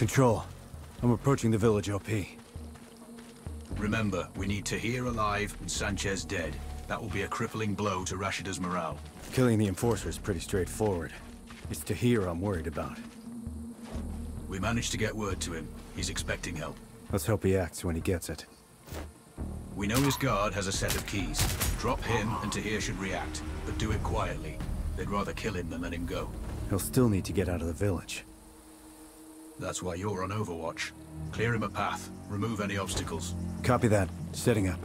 Control, I'm approaching the village OP. Remember, we need Tahir alive and Sanchez dead. That will be a crippling blow to Rashida's morale. Killing the Enforcer is pretty straightforward. It's Tahir I'm worried about. We managed to get word to him. He's expecting help. Let's hope he acts when he gets it. We know his guard has a set of keys. Drop him and Tahir should react, but do it quietly. They'd rather kill him than let him go. He'll still need to get out of the village. That's why you're on overwatch. Clear him a path. Remove any obstacles. Copy that. Setting up.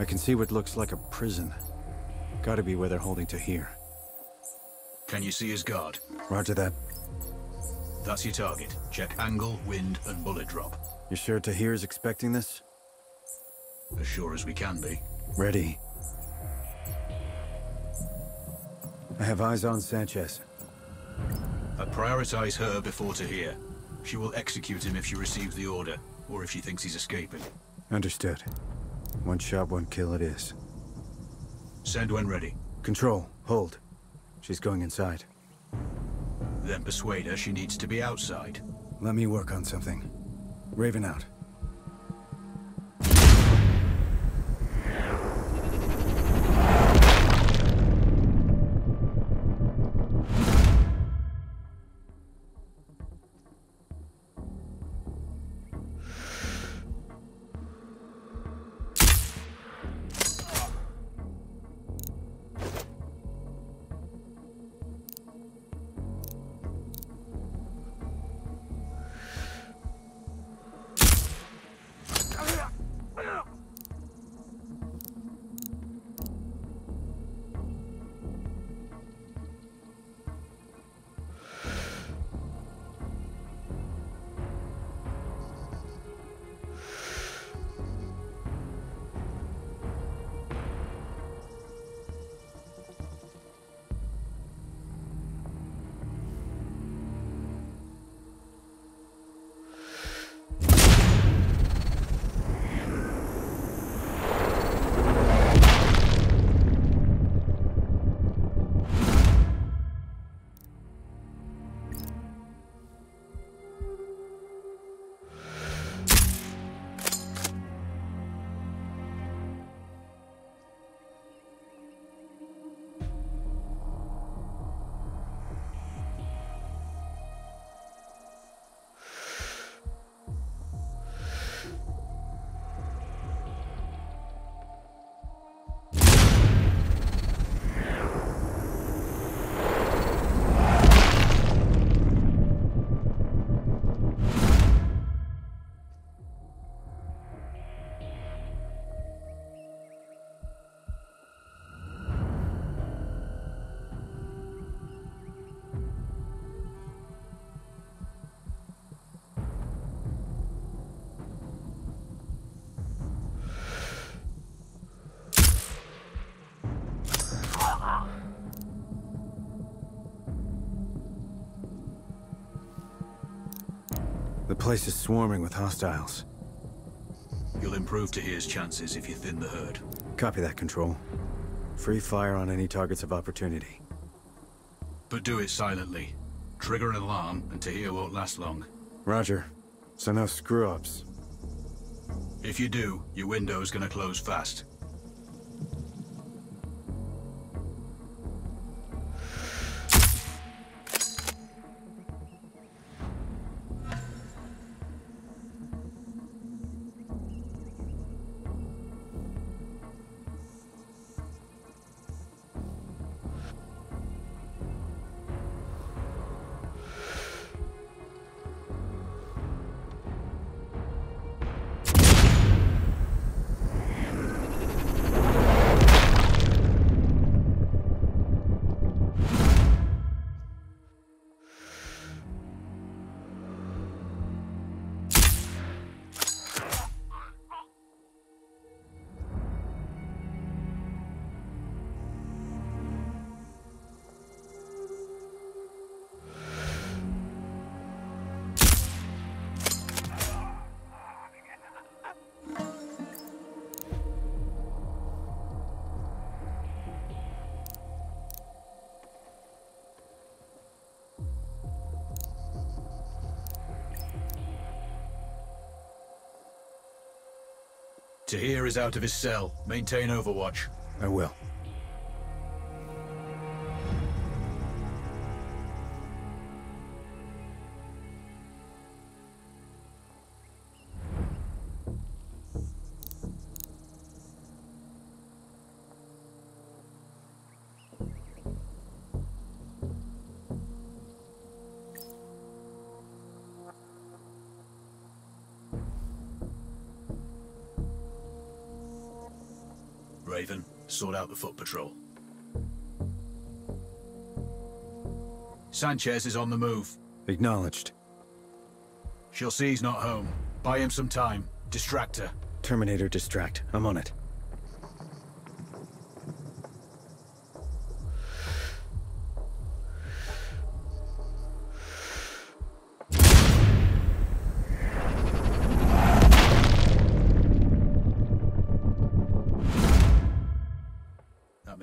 I can see what looks like a prison. Gotta be where they're holding Tahir. Can you see his guard? Roger that. That's your target. Check angle, wind, and bullet drop. You sure Tahir's expecting this? As sure as we can be. Ready. I have eyes on Sanchez. I prioritize her before Tahir. She will execute him if she receives the order, or if she thinks he's escaping. Understood. One shot, one kill it is. Send when ready. Control, hold. She's going inside. Then persuade her she needs to be outside. Let me work on something. Raven out. The place is swarming with hostiles. You'll improve Tahir's chances if you thin the herd. Copy that, Control. Free fire on any targets of opportunity. But do it silently. Trigger an alarm, and Tahir won't last long. Roger. So no screw-ups. If you do, your window's gonna close fast. Tahir is out of his cell. Maintain overwatch. I will. Raven, sort out the foot patrol. Sanchez is on the move. Acknowledged. She'll see he's not home. Buy him some time. Distract her. Terminator distract. I'm on it.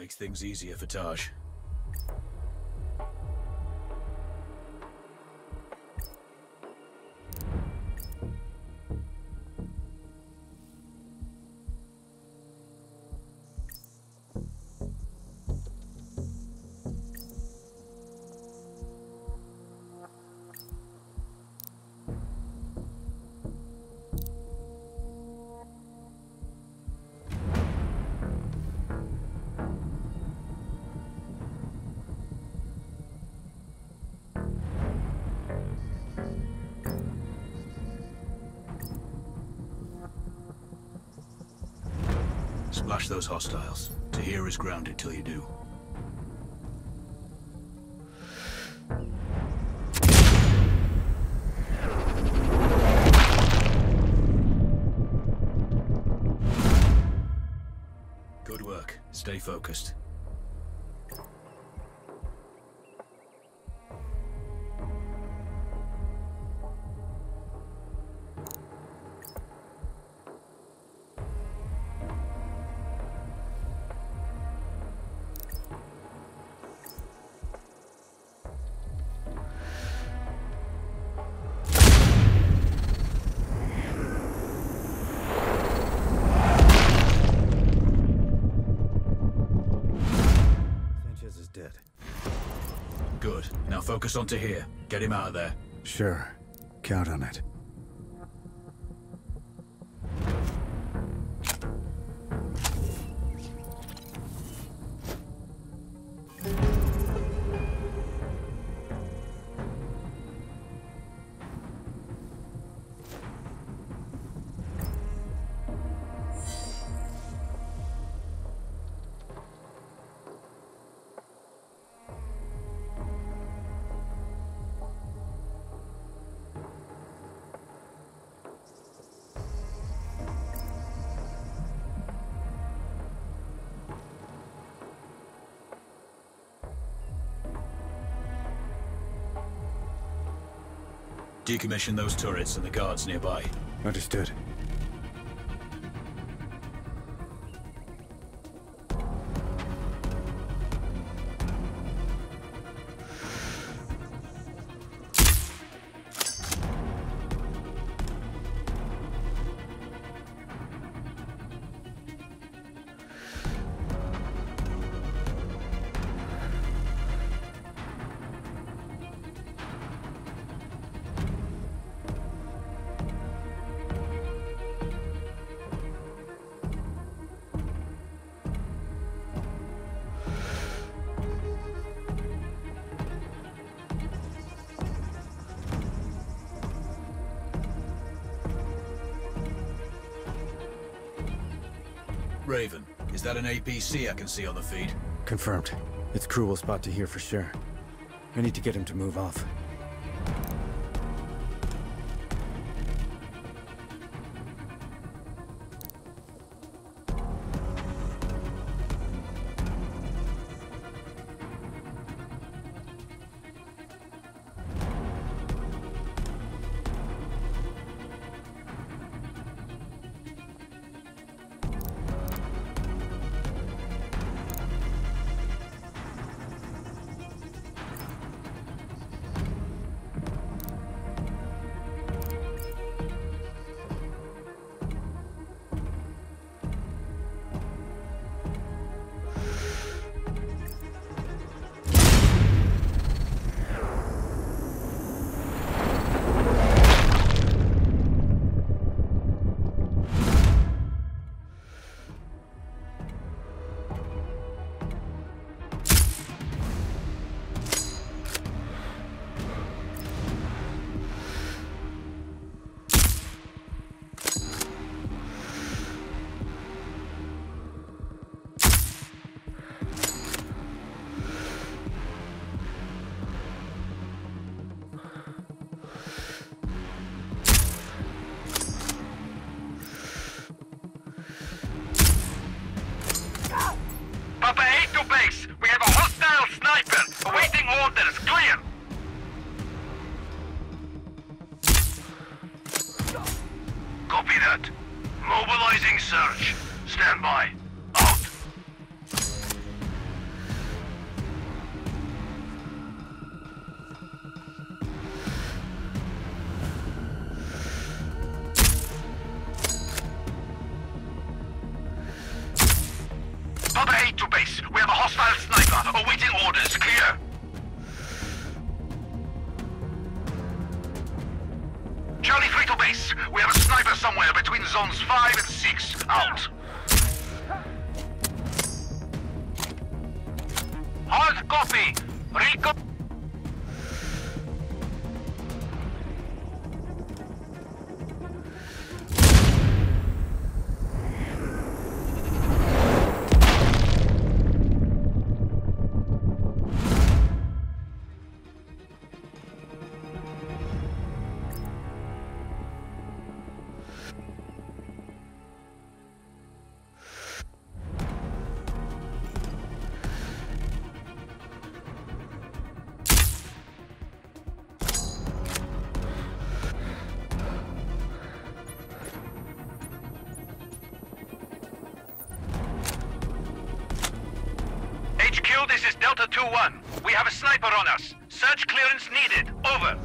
Makes things easier for Taj. Splash those hostiles. Tahir is grounded till you do. Good work. Stay focused. Good. Now focus on Tahir. Get him out of there. Sure. Count on it. Decommission those turrets and the guards nearby. Understood. Raven, is that an APC I can see on the feed? Confirmed. Its crew will spot Tahir for sure. I need to get him to move off. proceed to base. We have a hostile sniper awaiting orders. Clear. Charlie 3 to base. We have a sniper somewhere between zones 5 and 6. Out. Hard copy. Rico. This is Delta 2-1. We have a sniper on us. Search clearance needed. Over.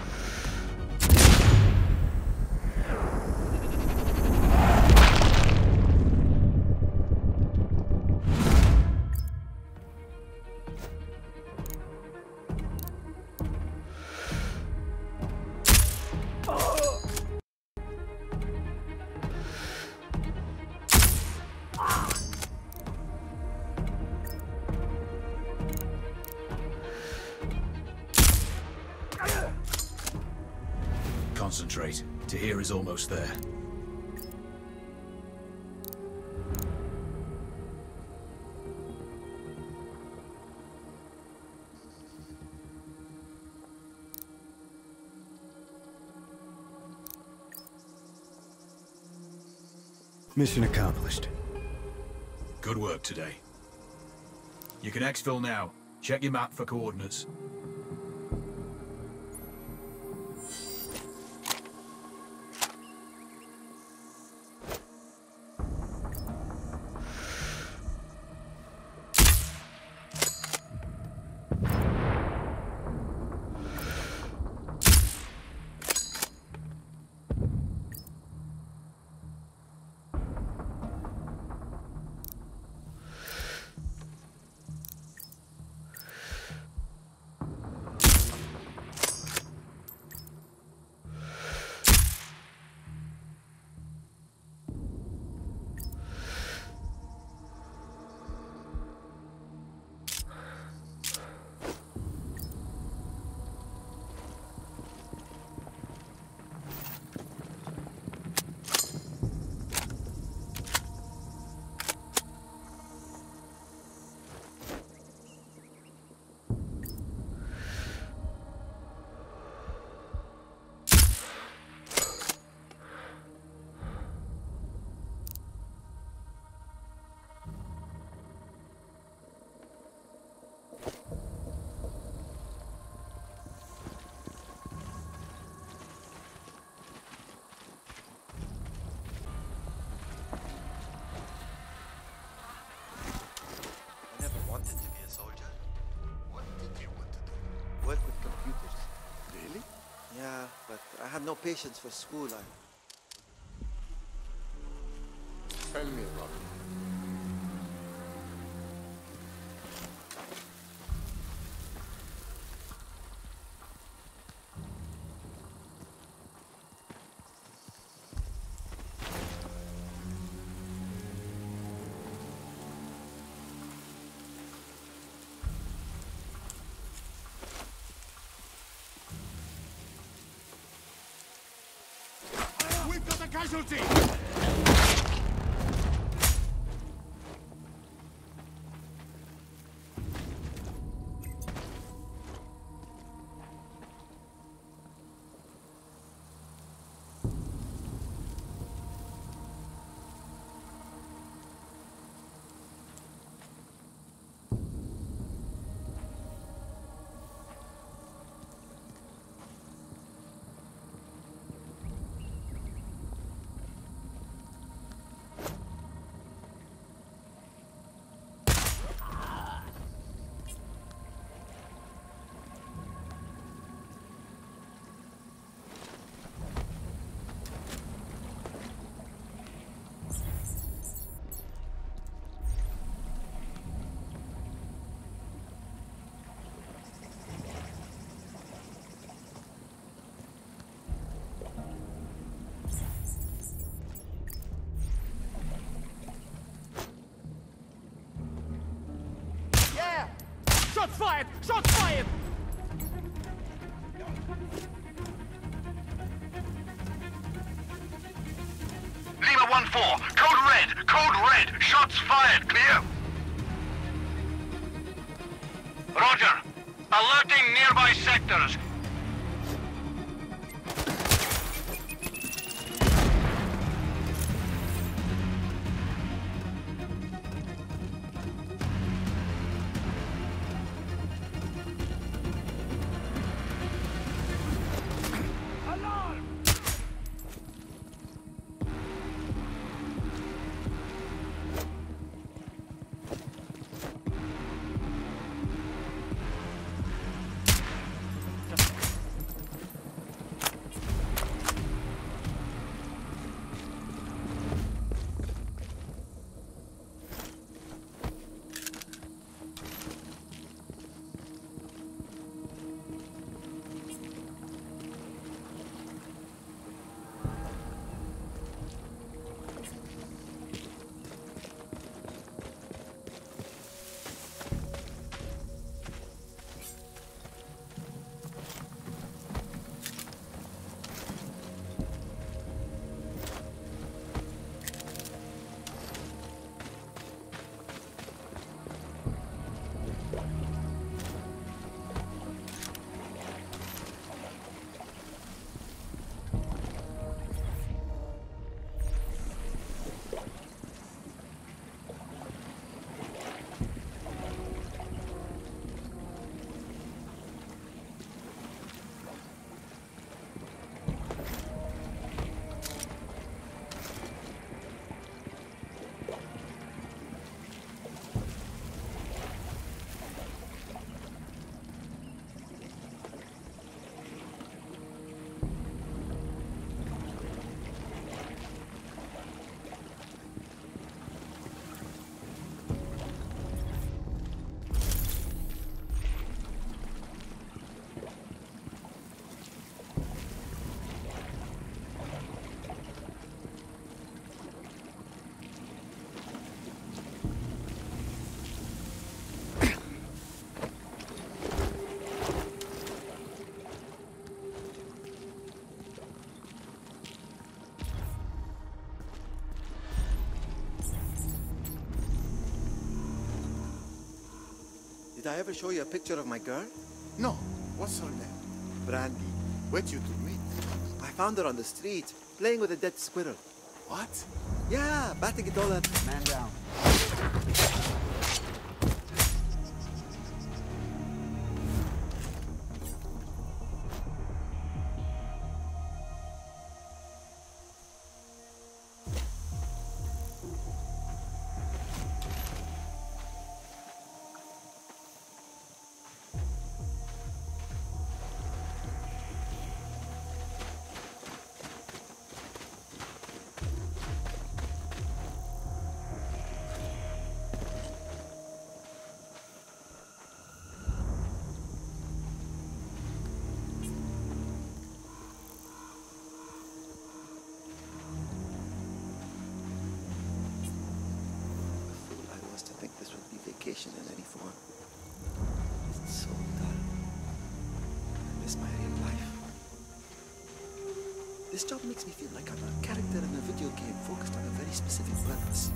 Concentrate. Tahir is almost there. Mission accomplished. Good work today. You can exfil now. Check your map for coordinates. I had no patience for school. Tell me about casualty! Shots fired! Shots fired! Lima 1-4, code red! Code red! Shots fired! Clear! Roger! Alerting nearby sectors! Did I ever show you a picture of my girl? No. What's her name? Brandy. Where'd you two meet? I found her on the street, playing with a dead squirrel. What? Yeah, batting it all at... Man down. In any form. It's so dull. I miss my real life. This job makes me feel like I'm a character in a video game focused on a very specific purpose.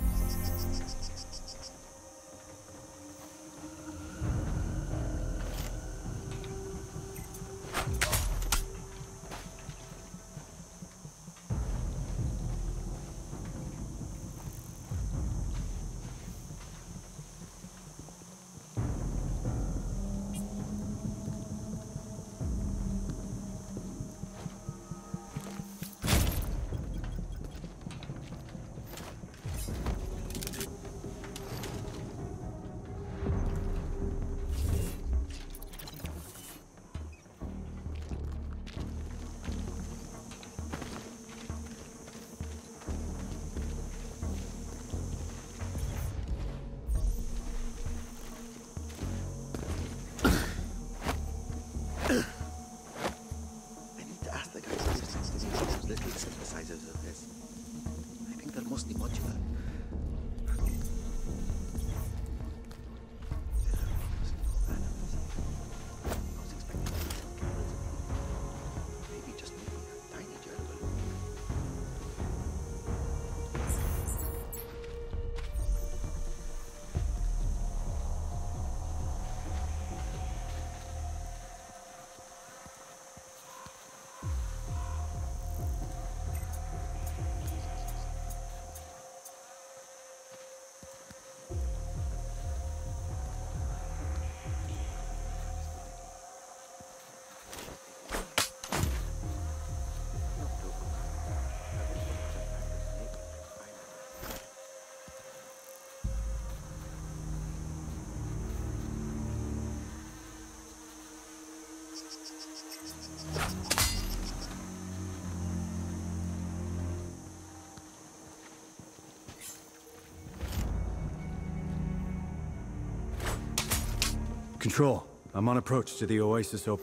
Control, I'm on approach to the Oasis OP.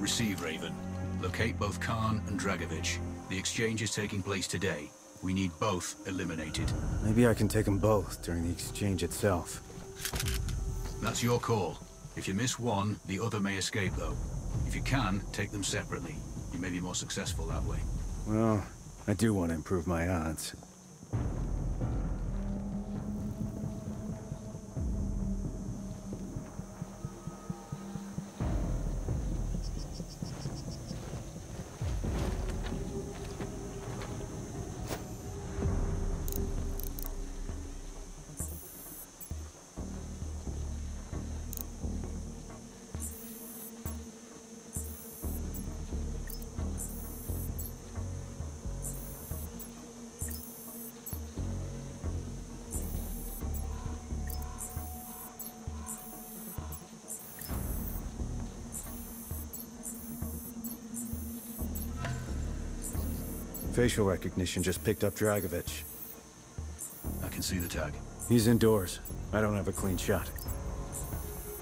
Receive, Raven. Locate both Khan and Dragovic. The exchange is taking place today. We need both eliminated. Maybe I can take them both during the exchange itself. That's your call. If you miss one, the other may escape, though. If you can, take them separately. You may be more successful that way. Well, I do want to improve my odds. Facial recognition just picked up Dragovic. I can see the tag. He's indoors. I don't have a clean shot.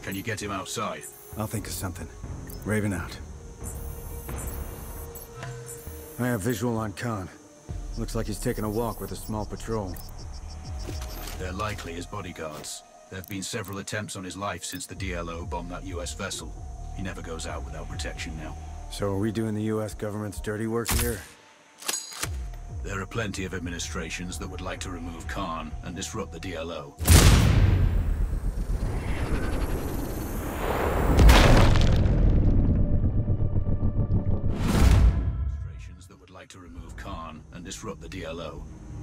Can you get him outside? I'll think of something. Raven out. I have visual on Khan. Looks like he's taking a walk with a small patrol. They're likely his bodyguards. There have been several attempts on his life since the DLO bombed that US vessel. He never goes out without protection now. So are we doing the US government's dirty work here? There are plenty of administrations that would like to remove Khan and disrupt the DLO.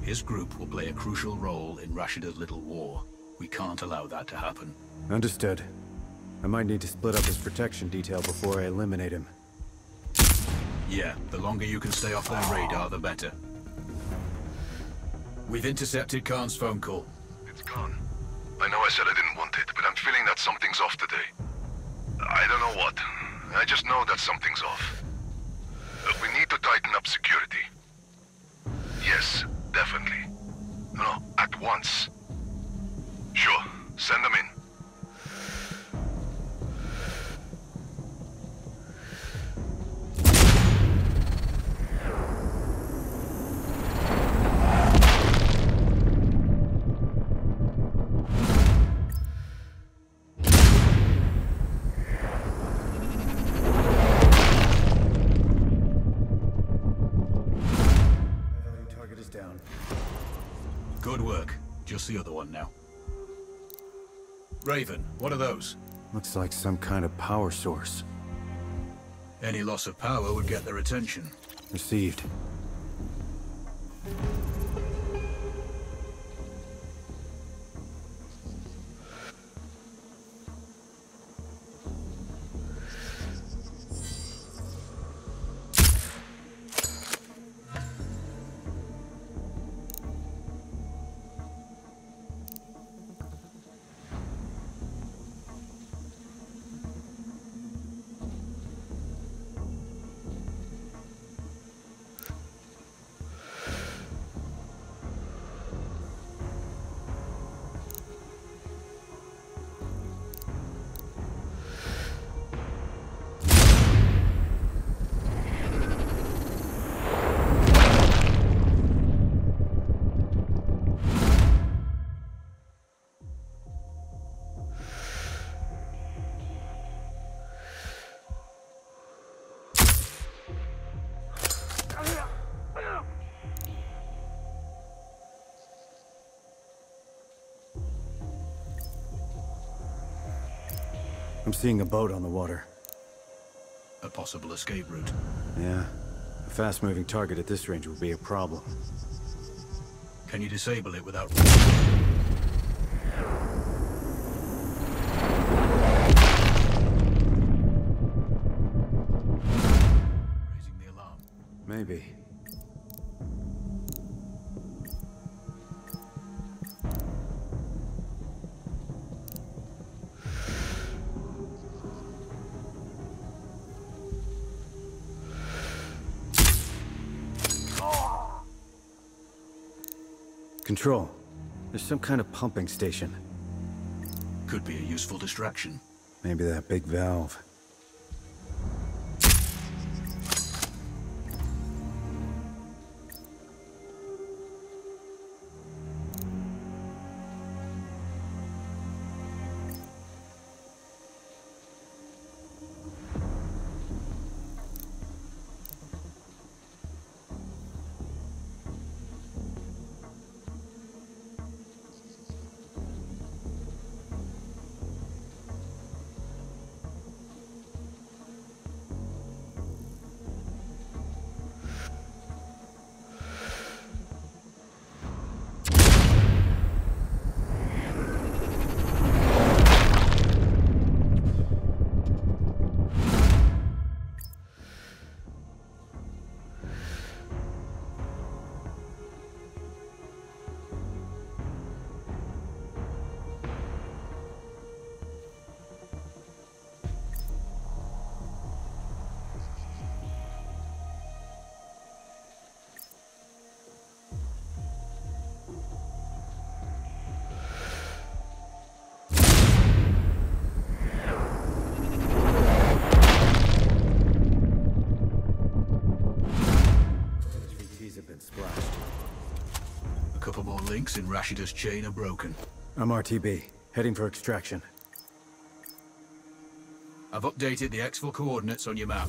His group will play a crucial role in Rashida's little war. We can't allow that to happen. Understood. I might need to split up his protection detail before I eliminate him. Yeah, the longer you can stay off their radar, the better. We've intercepted Khan's phone call. It's Khan. I know I said I didn't want it, but I'm feeling that something's off today. I don't know what. I just know that something's off. We need to tighten up security. Yes, definitely. No, at once. Sure, send them in. The other one now. Raven, what are those? Looks like some kind of power source. Any loss of power would get their attention. Received. I'm seeing a boat on the water. A possible escape route. Yeah. A fast-moving target at this range would be a problem. Can you disable it without... raising the alarm? Maybe. Control. There's some kind of pumping station. could be a useful distraction. Maybe that big valve. Links in Rashida's chain are broken. I'm RTB, heading for extraction. I've updated the exfil coordinates on your map.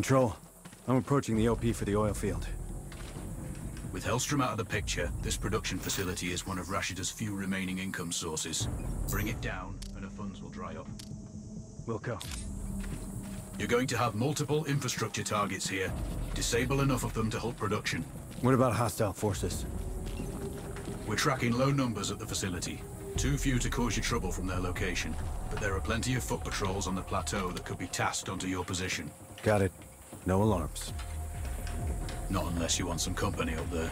Control, I'm approaching the OP for the oil field. With Hellstrom out of the picture, this production facility is one of Rashida's few remaining income sources. Bring it down, and her funds will dry up. Wilco. You're going to have multiple infrastructure targets here. Disable enough of them to halt production. What about hostile forces? We're tracking low numbers at the facility. Too few to cause you trouble from their location. But there are plenty of foot patrols on the plateau that could be tasked onto your position. Got it. No alarms. Not unless you want some company up there.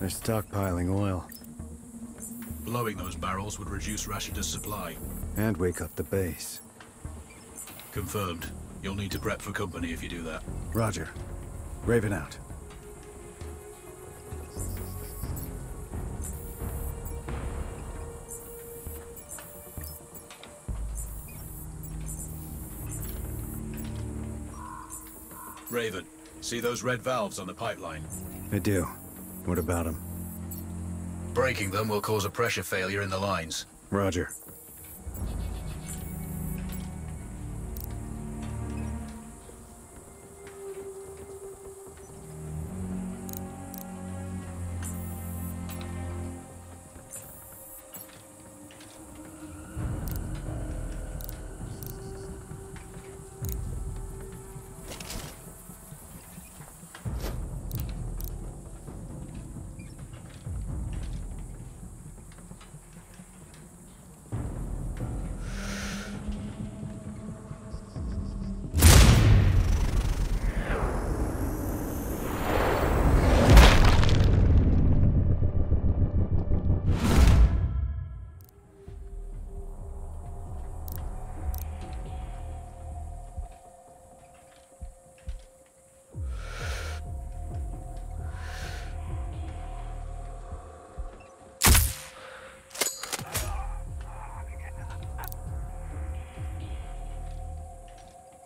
They're stockpiling oil. Blowing those barrels would reduce Rashida's supply. And wake up the base. Confirmed. You'll need to prep for company if you do that. Roger. Raven out. Raven, see those red valves on the pipeline? I do. What about them? Breaking them will cause a pressure failure in the lines. Roger.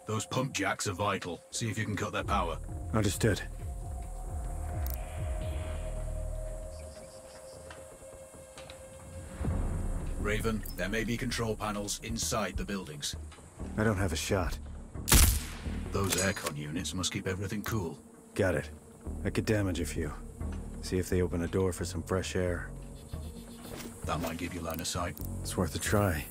Those pump jacks are vital. See if you can cut their power. Understood. Raven, there may be control panels inside the buildings. I don't have a shot. Those aircon units must keep everything cool. Got it. I could damage a few. See if they open a door for some fresh air. That might give you line of sight. It's worth a try.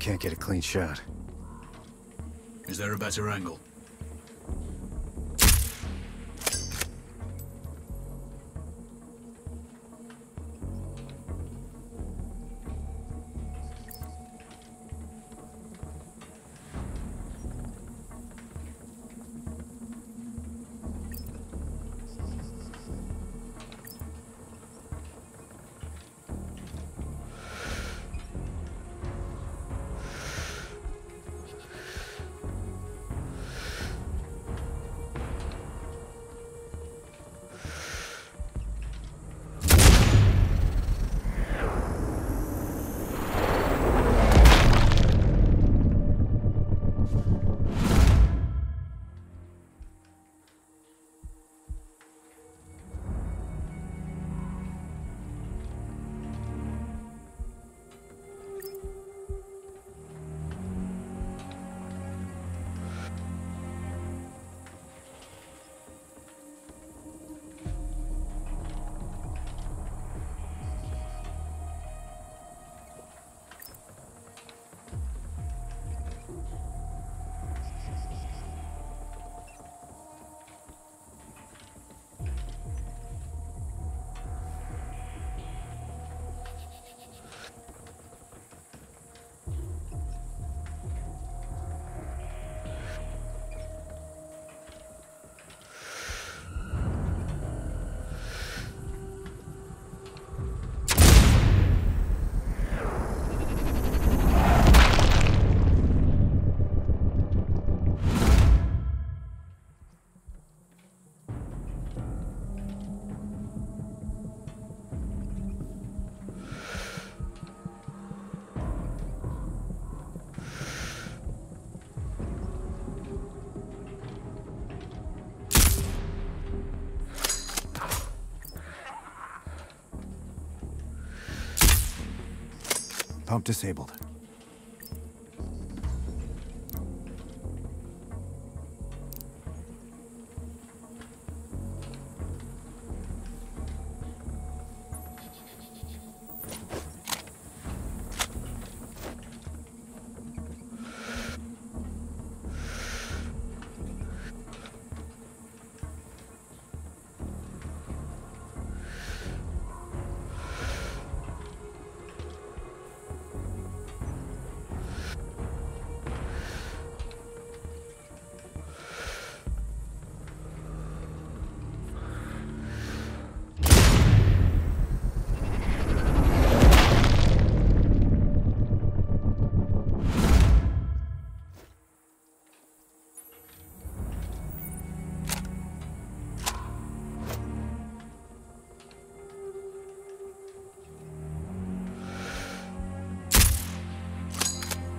Can't get a clean shot. Is there a better angle? Pump disabled.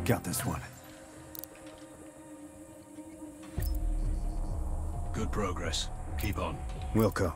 Got this one. Good progress. Keep on. Wilco.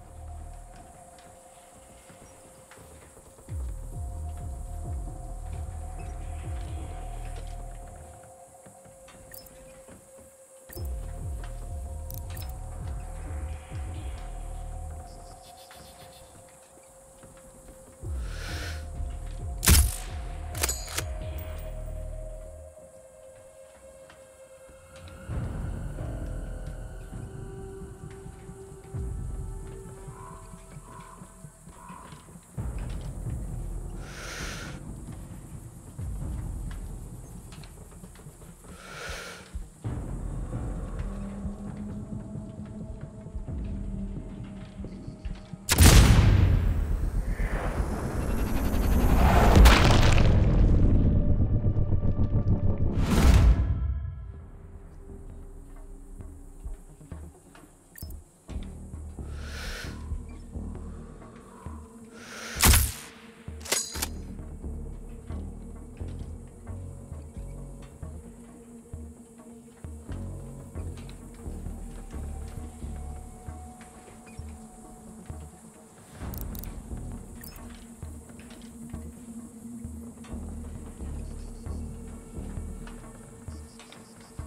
Control device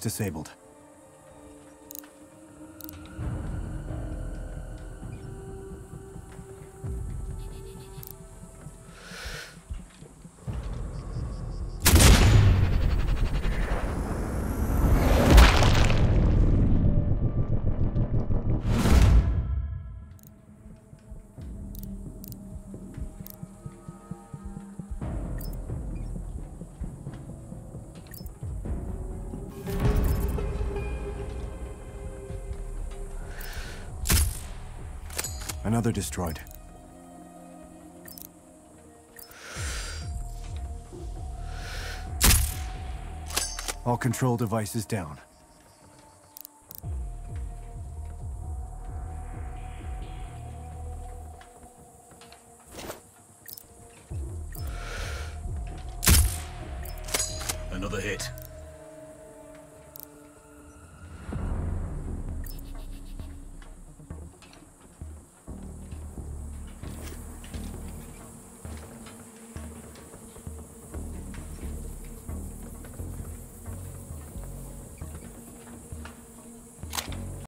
disabled. Another destroyed. All control devices down. another hit.